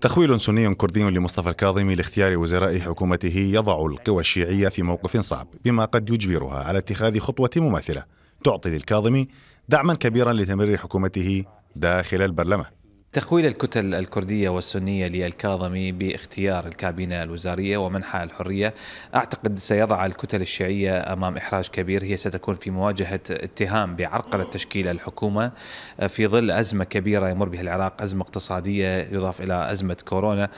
تخويل سني كردي لمصطفى الكاظمي لاختيار وزراء حكومته يضع القوى الشيعية في موقف صعب، بما قد يجبرها على اتخاذ خطوة مماثلة تعطي للكاظمي دعما كبيرا لتمرير حكومته داخل البرلمان. تخويل الكتل الكردية والسنية للكاظمي باختيار الكابينة الوزارية ومنحها الحرية أعتقد سيضع الكتل الشيعية أمام إحراج كبير، هي ستكون في مواجهة اتهام بعرقلة تشكيل الحكومة في ظل أزمة كبيرة يمر بها العراق، أزمة اقتصادية يضاف إلى أزمة كورونا.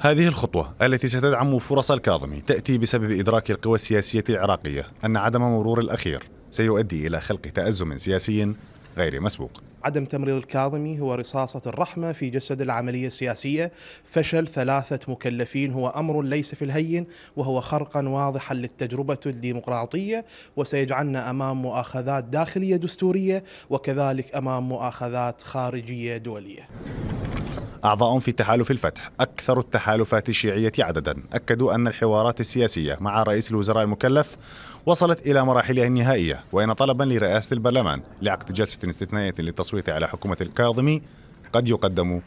هذه الخطوة التي ستدعم فرص الكاظمي تأتي بسبب إدراك القوى السياسية العراقية أن عدم مرور الأخير سيؤدي إلى خلق تأزم سياسي غير مسبوق. عدم تمرير الكاظمي هو رصاصة الرحمة في جسد العملية السياسية. فشل 3 مكلفين هو أمر ليس في الهين، وهو خرقا واضحا للتجربة الديمقراطية، وسيجعلنا أمام مؤاخذات داخلية دستورية وكذلك أمام مؤاخذات خارجية دولية. أعضاء في تحالف الفتح أكثر التحالفات الشيعية عددا أكدوا أن الحوارات السياسية مع رئيس الوزراء المكلف وصلت إلى مراحلها النهائية، وإن طلبا لرئاسة البرلمان لعقد جلسة استثنائية للتصويت على حكومة الكاظمي قد يقدم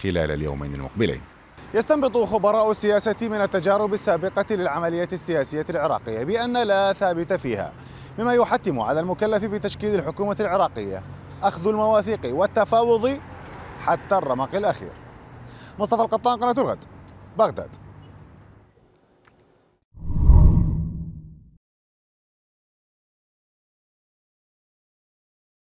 خلال اليومين المقبلين. يستنبط خبراء السياسة من التجارب السابقة للعملية السياسية العراقية بأن لا ثابت فيها، مما يحتم على المكلف بتشكيل الحكومة العراقية أخذ المواثيق والتفاوض حتى الرمق الأخير. مصطفى القطان، قناة الغد، بغداد.